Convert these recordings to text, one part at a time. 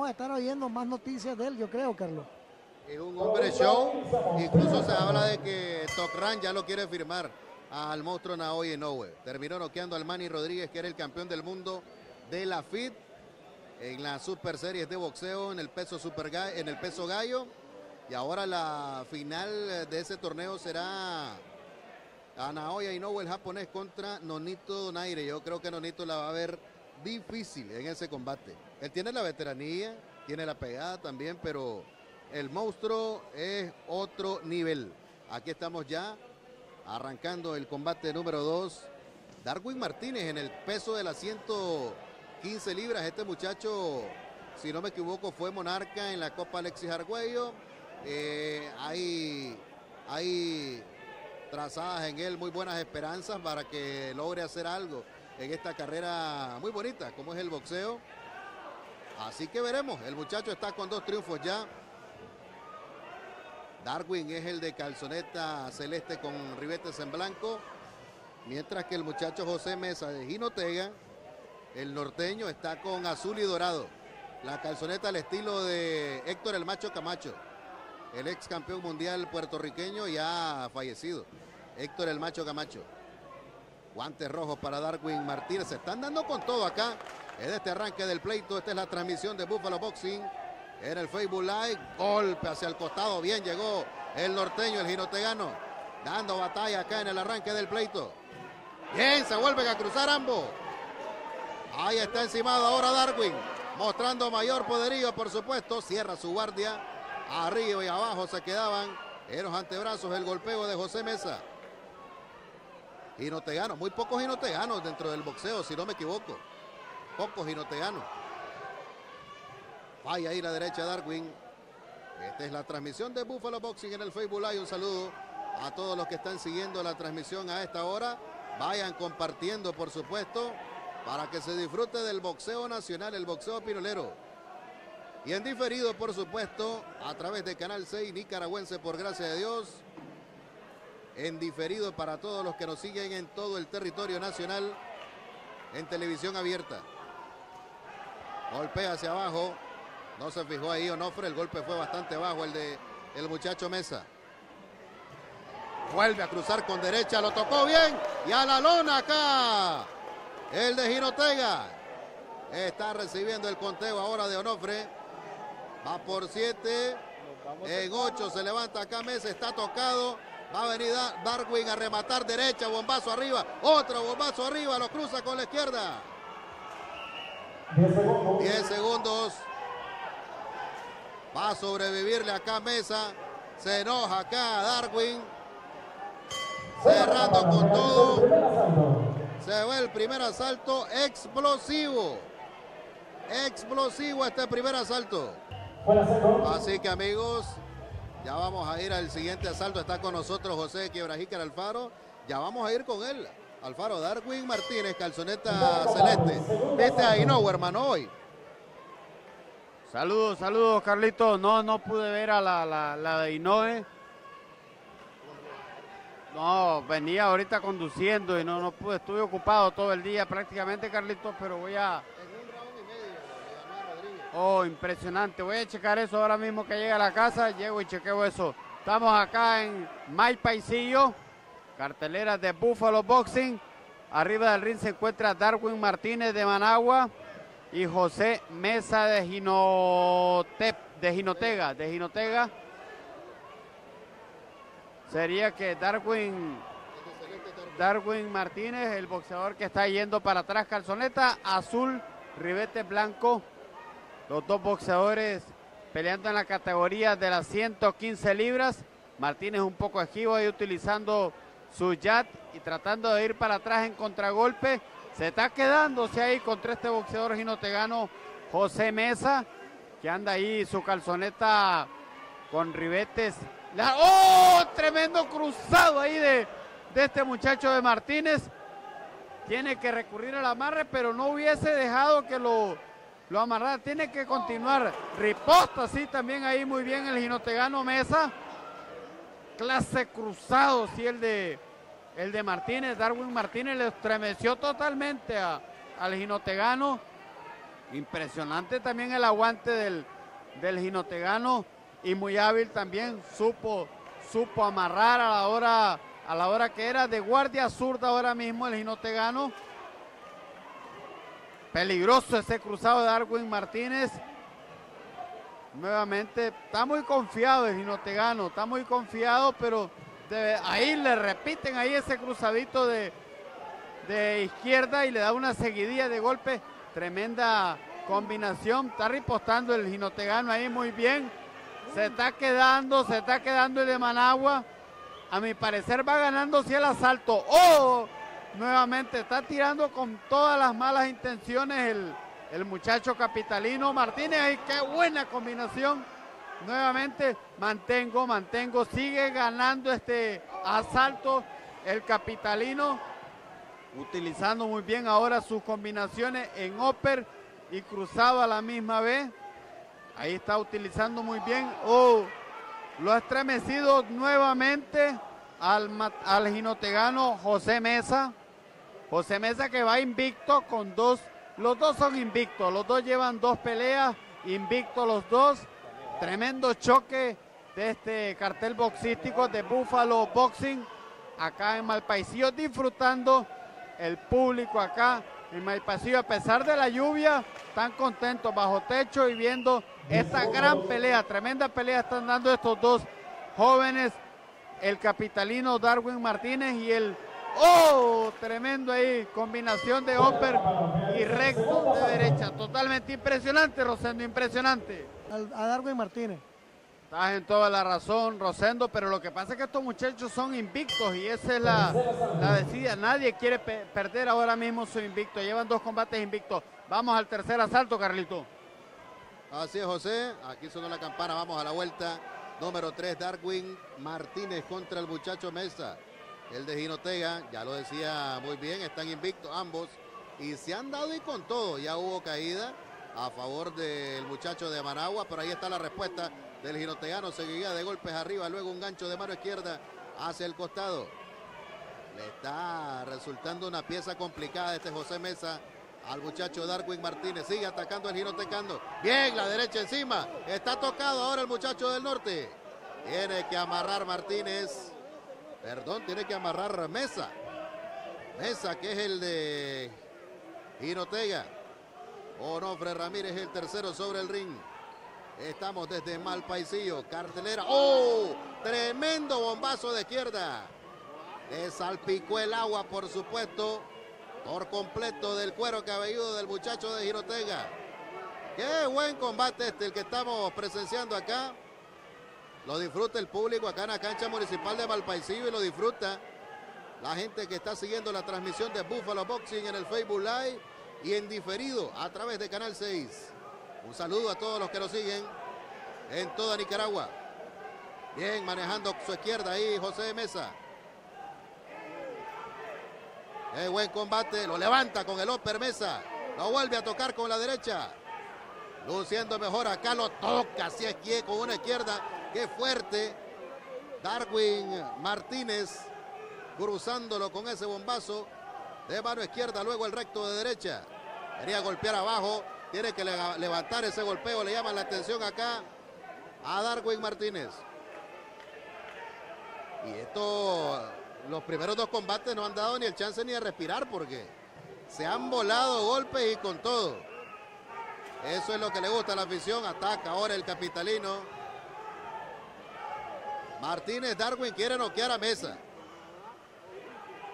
vamos a estar oyendo más noticias de él, yo creo, Carlos. Es un hombre show, incluso se habla de que Tokran ya lo quiere firmar al monstruo Naoya Inoue. Terminó noqueando al Manny Rodríguez, que era el campeón del mundo de la FIB en las Super Series de boxeo, en el peso gallo. Y ahora la final de ese torneo será a Naoya Inoue, el japonés, contra Nonito Donaire. Yo creo que Nonito la va a ver difícil en ese combate. Él tiene la veteranía, tiene la pegada también, pero el monstruo es otro nivel. Aquí estamos ya arrancando el combate número 2. Darwin Martínez en el peso de las 115 libras. Este muchacho, si no me equivoco, fue monarca en la Copa Alexis Arguello. Hay trazadas en él muy buenas esperanzas para que logre hacer algo en esta carrera muy bonita como es el boxeo. Así que veremos. El muchacho está con 2 triunfos ya. Darwin es el de calzoneta celeste con ribetes en blanco, mientras que el muchacho José Meza de Jinotega, el norteño, está con azul y dorado, la calzoneta al estilo de Héctor el Macho Camacho, el ex campeón mundial puertorriqueño ya fallecido, Héctor el Macho Camacho. Guantes rojos para Darwin Martínez. Se están dando con todo acá en este arranque del pleito. Esta es la transmisión de Búfalo Boxing en el Facebook Live. Golpe hacia el costado, bien llegó el norteño, el jinotegano, dando batalla acá en el arranque del pleito. Bien, se vuelven a cruzar ambos. Ahí está encimado ahora Darwin, mostrando mayor poderío, por supuesto. Cierra su guardia, arriba y abajo se quedaban en los antebrazos el golpeo de José Meza. Jinoteganos, muy pocos jinoteganos dentro del boxeo, si no me equivoco, pocos jinoteganos. Vaya ahí la derecha Darwin. Esta es la transmisión de Búfalo Boxing en el Facebook Live. Un saludo a todos los que están siguiendo la transmisión a esta hora. Vayan compartiendo, por supuesto, para que se disfrute del boxeo nacional, el boxeo pirulero. Y en diferido, por supuesto, a través de Canal 6 nicaragüense, por gracia de Dios. En diferido para todos los que nos siguen en todo el territorio nacional en televisión abierta. Golpea hacia abajo. No se fijó ahí Onofre, el golpe fue bastante bajo el de el muchacho Meza. Vuelve a cruzar con derecha, lo tocó bien y a la lona acá. El de Jinotega está recibiendo el conteo ahora de Onofre. Va por 7, en 8 se levanta acá Meza, está tocado. Va a venir Darwin a rematar derecha, bombazo arriba, otro bombazo arriba, lo cruza con la izquierda. 10 segundos. Va a sobrevivirle acá Meza. Se enoja acá Darwin. Cerrando con todo. Se ve el primer asalto explosivo. Explosivo este primer asalto. Así que, amigos, ya vamos a ir al siguiente asalto. Está con nosotros José Quiebrajícar Alfaro. Ya vamos a ir con él. Alfaro, Darwin Martínez, calzoneta celeste. Vete ahí, no, hermano, hoy. Saludos, saludos, Carlitos. No pude ver a la de Inoue. No, venía ahorita conduciendo y no pude. Estuve ocupado todo el día prácticamente, Carlitos, pero voy a... En un round y medio. Oh, impresionante. Voy a checar eso ahora mismo que llegue a la casa. Llego y chequeo eso. Estamos acá en Malpaisillo, carteleras de Búfalo Boxing. Arriba del ring se encuentra Darwin Martínez de Managua y José Meza de Jinotega. Sería que Darwin Martínez, el boxeador que está yendo para atrás, calzoneta azul, ribete blanco. Los dos boxeadores peleando en la categoría de las 115 libras. Martínez un poco esquivo ahí utilizando su jab y tratando de ir para atrás en contragolpe. Se está quedándose ahí contra este boxeador jinotegano José Meza, que anda ahí su calzoneta con ribetes. ¡Oh! Tremendo cruzado ahí de este muchacho de Martínez. Tiene que recurrir al amarre, pero no hubiese dejado que lo amarrara. Tiene que continuar. Riposta, sí, también ahí muy bien el jinotegano Meza. Clase cruzado, sí, el de Martínez. Darwin Martínez le estremeció totalmente al jinotegano. Impresionante también el aguante del jinotegano, y muy hábil también, supo amarrar a la hora que era de guardia zurda ahora mismo el jinotegano. Peligroso ese cruzado de Darwin Martínez. Nuevamente está muy confiado el jinotegano, está muy confiado, pero ahí le repiten ahí ese cruzadito de izquierda y le da una seguidilla de golpe. Tremenda combinación, está ripostando el jinotegano ahí muy bien. Se está quedando el de Managua. A mi parecer va ganando si el asalto. ¡Oh! Nuevamente está tirando con todas las malas intenciones el muchacho capitalino Martínez. Y qué buena combinación. Nuevamente mantengo. Sigue ganando este asalto el capitalino. Utilizando muy bien ahora sus combinaciones en upper y cruzado a la misma vez. Ahí está utilizando muy bien. ¡Oh! Lo ha estremecido nuevamente al jinotegano José Meza. José Meza que va invicto con dos. Los dos son invictos. Los dos llevan dos peleas. Invictos los dos. Tremendo choque de este cartel boxístico de Búfalo Boxing. Acá en Malpaisillo, disfrutando el público acá en Malpaisillo, a pesar de la lluvia, están contentos bajo techo y viendo esta gran pelea, tremenda pelea están dando estos dos jóvenes, el capitalino Darwin Martínez y el... ¡Oh! Tremendo ahí, combinación de upper y recto de derecha, totalmente impresionante, Rosendo, impresionante. A Darwin Martínez. Estás en toda la razón, Rosendo, pero lo que pasa es que estos muchachos son invictos y esa es la decida. Nadie quiere perder ahora mismo su invicto. Llevan dos combates invictos. Vamos al tercer asalto, Carlito. Así es, José. Aquí sonó la campana. Vamos a la vuelta. Número 3, Darwin Martínez contra el muchacho Meza. El de Jinotega, ya lo decía muy bien, están invictos ambos. Y se han dado y con todo. Ya hubo caída a favor del muchacho de Managua, pero ahí está la respuesta del jinotegano, seguida de golpes arriba, luego un gancho de mano izquierda hacia el costado. Le está resultando una pieza complicada este José Meza al muchacho Darwin Martínez. Sigue atacando el jinotecano. Bien, la derecha encima. Está tocado ahora el muchacho del norte. Tiene que amarrar Martínez. Perdón, tiene que amarrar Meza. Meza, que es el de Jinotega. Onofre Ramírez, el tercero sobre el ring. Estamos desde Malpaisillo, cartelera. ¡Oh! Tremendo bombazo de izquierda. Le salpicó el agua, por supuesto, por completo del cuero cabelludo del muchacho de Jinotega. ¡Qué buen combate este el que estamos presenciando acá! Lo disfruta el público acá en la cancha municipal de Malpaisillo y lo disfruta la gente que está siguiendo la transmisión de Búfalo Boxing en el Facebook Live y en diferido a través de Canal 6. Un saludo a todos los que nos siguen en toda Nicaragua. Bien, manejando su izquierda ahí José Meza. Qué buen combate, lo levanta con el upper Meza. Lo vuelve a tocar con la derecha. Luciendo mejor acá, lo toca así aquí con una izquierda. Qué fuerte. Darwin Martínez cruzándolo con ese bombazo de mano izquierda, luego el recto de derecha. Quería golpear abajo. Tiene que levantar ese golpeo, le llama la atención acá a Darwin Martínez. Y esto, los primeros dos combates no han dado ni el chance ni de respirar porque se han volado golpes y con todo. Eso es lo que le gusta a la afición, ataca ahora el capitalino. Martínez, Darwin quiere noquear a Meza.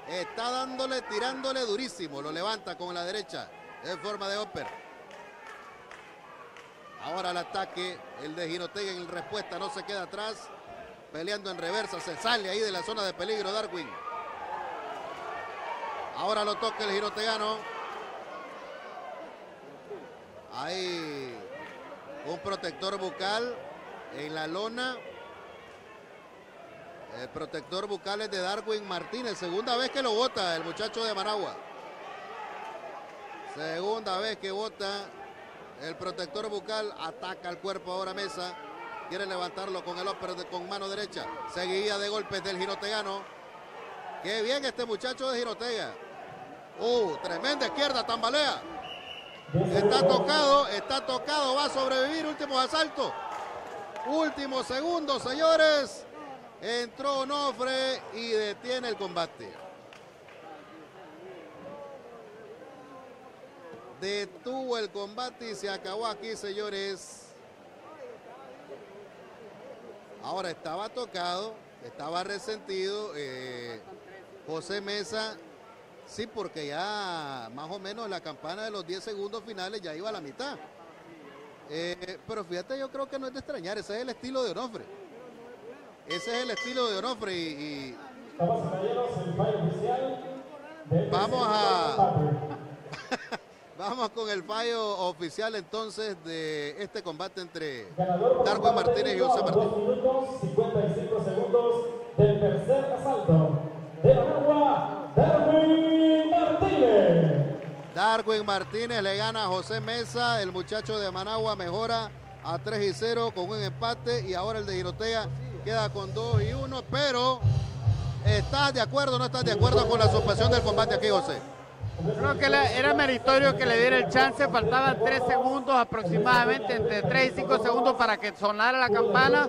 Está dándole, tirándole durísimo, lo levanta con la derecha en forma de upper. Ahora el ataque, el de Jinotega en respuesta, no se queda atrás. Peleando en reversa, se sale ahí de la zona de peligro Darwin. Ahora lo toca el jinotegano. Hay un protector bucal en la lona. El protector bucal es de Darwin Martínez. Segunda vez que lo bota el muchacho de Managua. Segunda vez que bota. El protector bucal ataca al cuerpo ahora Meza. Quiere levantarlo con el upper con mano derecha. Seguida de golpes del jinotegano. Qué bien este muchacho de Jinotega. Tremenda izquierda, tambalea. Está tocado, va a sobrevivir, último asalto. Último segundo, señores. Entró Onofre y detiene el combate. Detuvo el combate y se acabó aquí, señores. Ahora estaba tocado, estaba resentido. José Meza, sí, porque ya más o menos la campana de los 10 segundos finales ya iba a la mitad. Pero fíjate, yo creo que no es de extrañar, ese es el estilo de Onofre. Ese es el estilo de Onofre y... Vamos con el fallo oficial entonces de este combate entre Darwin Martínez y José Martínez. 2 minutos, 55 segundos del tercer asalto de Nicaragua, Darwin Martínez. Darwin Martínez le gana a José Meza, el muchacho de Managua mejora a 3-0 con un empate y ahora el de Girotea queda con 2-1, pero ¿estás de acuerdo o no estás de acuerdo con la suspensión del combate aquí, José? Creo que era meritorio que le diera el chance, faltaban 3 segundos aproximadamente, entre 3 y 5 segundos para que sonara la campana.